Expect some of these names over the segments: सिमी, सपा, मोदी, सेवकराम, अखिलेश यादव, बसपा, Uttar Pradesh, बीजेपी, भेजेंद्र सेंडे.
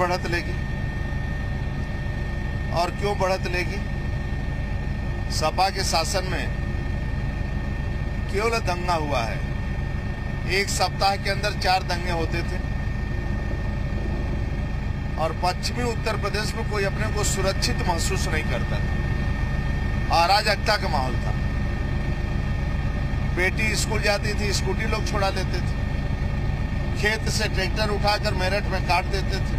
बढ़त लेगी। और क्यों बढ़त लेगी? सपा के शासन में केवल दंगा हुआ है, एक सप्ताह के अंदर 4 दंगे होते थे। और पश्चिमी उत्तर प्रदेश में कोई अपने को सुरक्षित महसूस नहीं करता था, अराजकता का माहौल था। बेटी स्कूल जाती थी, स्कूटी लोग छोड़ा लेते थे, खेत से ट्रैक्टर उठाकर मेरठ में काट देते थे,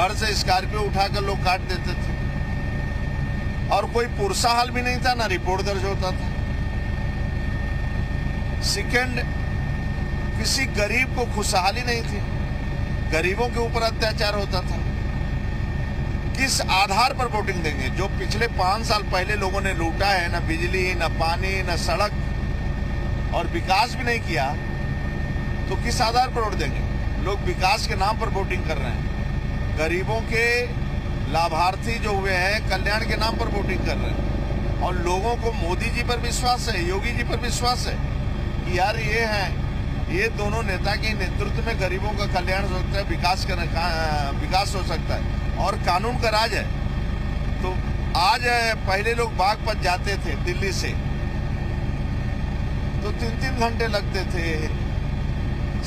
घर से स्कॉर्पियो उठाकर लोग काट देते थे। और कोई पुरसा हाल भी नहीं था, ना रिपोर्ट दर्ज होता था। सेकेंड, किसी गरीब को खुशहाली नहीं थी, गरीबों के ऊपर अत्याचार होता था। किस आधार पर वोटिंग देंगे? जो पिछले 5 साल पहले लोगों ने लूटा है, ना बिजली, ना पानी, ना सड़क, और विकास भी नहीं किया, तो किस आधार पर वोट देंगे? लोग विकास के नाम पर वोटिंग कर रहे हैं, गरीबों के लाभार्थी जो हुए हैं कल्याण के नाम पर वोटिंग कर रहे हैं। और लोगों को मोदी जी पर विश्वास है, योगी जी पर विश्वास है कि यार ये हैं, ये दोनों नेता के नेतृत्व में गरीबों का कल्याण हो सकता है, विकास हो सकता है। और कानून का राज है। तो आज पहले लोग बागपत जाते थे दिल्ली से, तो 3-3 घंटे लगते थे।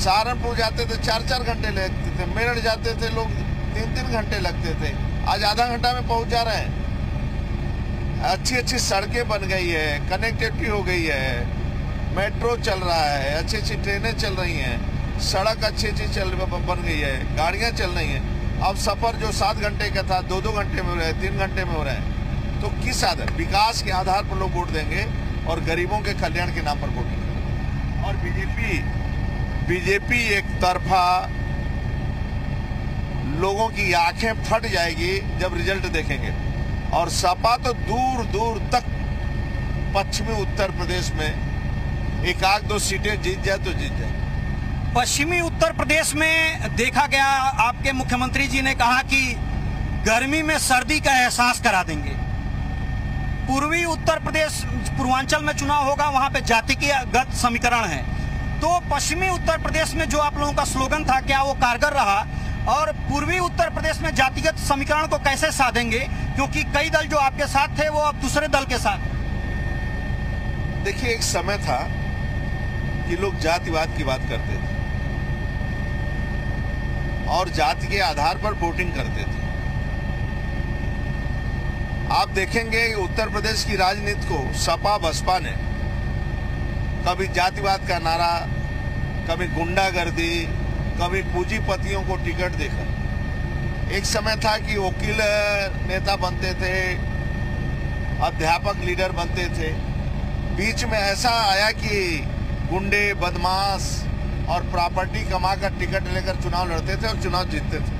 सहारनपुर जाते थे 4-4 घंटे लगते थे। मेरठ जाते थे लोग 3-3 घंटे लगते थे, आज आधा घंटा में पहुंच जा रहे हैं। अच्छी सड़कें बन गई है, कनेक्टिविटी हो गई है, मेट्रो चल रहा है, अच्छी ट्रेनें चल रही हैं, सड़क अच्छी बन गई है, गाड़ियां चल रही हैं। अब सफ़र जो 7 घंटे का था 2-2 घंटे में हो रहा है, 3 घंटे में हो रहा है। तो किस आधार? विकास के आधार पर लोग वोट देंगे और गरीबों के कल्याण के नाम पर वोट देंगे। और बीजेपी एक तरफा, लोगों की आंखें फट जाएगी जब रिजल्ट देखेंगे। और सपा तो दूर दूर तक पश्चिमी उत्तर प्रदेश में 1-2 सीटें जीत जाए तो जीत जाए। पश्चिमी उत्तर प्रदेश में देखा गया, आपके मुख्यमंत्री जी ने कहा कि गर्मी में सर्दी का एहसास करा देंगे। पूर्वी उत्तर प्रदेश, पूर्वांचल में चुनाव होगा, वहां पे जातिगत समीकरण है। तो पश्चिमी उत्तर प्रदेश में जो आप लोगों का स्लोगन था, क्या वो कारगर रहा? और पूर्वी उत्तर प्रदेश में जातिगत समीकरण को कैसे साधेंगे, क्योंकि कई दल जो आपके साथ थे वो अब दूसरे दल के साथ? देखिए, एक समय था कि लोग जातिवाद की बात करते थे और जाति के आधार पर वोटिंग करते थे। आप देखेंगे उत्तर प्रदेश की राजनीति को सपा बसपा ने कभी जातिवाद का नारा, कभी गुंडागर्दी, कभी पूंजीपतियों को टिकट देखा। एक समय था कि वकील नेता बनते थे, अध्यापक लीडर बनते थे। बीच में ऐसा आया कि गुंडे, बदमाश और प्रॉपर्टी कमा कर टिकट लेकर चुनाव लड़ते थे और चुनाव जीतते थे।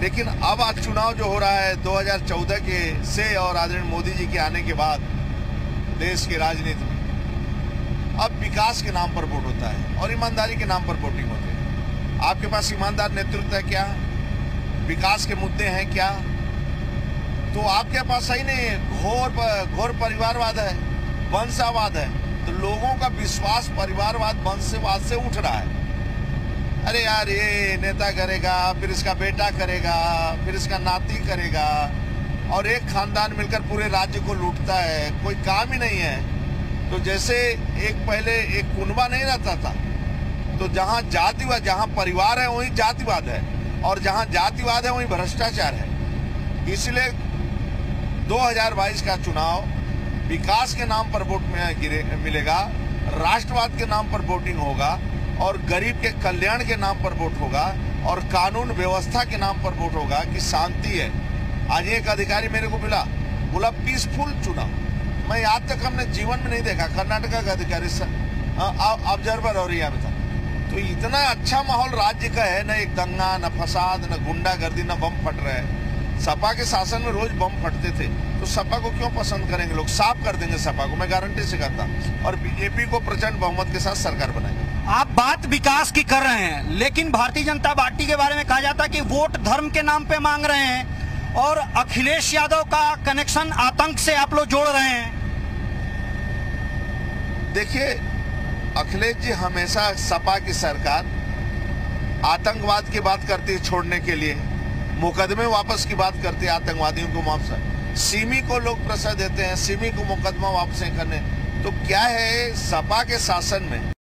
लेकिन अब आज चुनाव जो हो रहा है 2014 के से और आदरणीय मोदी जी के आने के बाद देश के राजनीति में अब विकास के नाम पर वोट होता है और ईमानदारी के नाम पर वोटिंग होती है। आपके पास ईमानदार नेतृत्व है क्या? विकास के मुद्दे हैं क्या? तो आपके पास सही नहीं, घोर परिवारवाद है, वंशवाद है। तो लोगों का विश्वास परिवारवाद, वंशवाद से उठ रहा है। अरे यार, ये नेता करेगा, फिर इसका बेटा करेगा, फिर इसका नाती करेगा, और एक खानदान मिलकर पूरे राज्य को लूटता है, कोई काम ही नहीं है। तो जैसे एक पहले एक कुनबा नहीं रहता था, तो जहाँ जातिवाद, जहाँ परिवार है वहीं जातिवाद है, और जहाँ जातिवाद है वहीं भ्रष्टाचार है। इसलिए 2022 का चुनाव विकास के नाम पर वोट मिलेगा, राष्ट्रवाद के नाम पर वोटिंग होगा, और गरीब के कल्याण के नाम पर वोट होगा, और कानून व्यवस्था के नाम पर वोट होगा कि शांति है। आज एक अधिकारी मेरे को मिला, बोला पीसफुल चुनाव। मैं आज तक हमने जीवन में नहीं देखा। कर्नाटका का अधिकारी ऑब्जर्वर और यहाँ में था। तो इतना अच्छा माहौल राज्य का है, न एक दंगा, न फसाद, न गुंडागर्दी, न बम फट रहे हैं। सपा के शासन में रोज बम फटते थे, तो सपा को क्यों पसंद करेंगे लोग? साफ कर देंगे सपा को, मैं गारंटी से कहता हूं। और बीजेपी को प्रचंड बहुमत के साथ सरकार बनाएंगे। आप बात विकास की कर रहे हैं, लेकिन भारतीय जनता पार्टी के बारे में कहा जाता है कि वोट धर्म के नाम पे मांग रहे हैं, और अखिलेश यादव का कनेक्शन आतंक से आप लोग जोड़ रहे हैं। देखिए, अखिलेश जी हमेशा सपा की सरकार आतंकवाद की बात करती है, छोड़ने के लिए मुकदमे वापस की बात करती है, आतंकवादियों को मुआवजा, सिमी को लोग प्रश्रय देते हैं, सिमी को मुकदमा वापस करने। तो क्या है सपा के शासन में।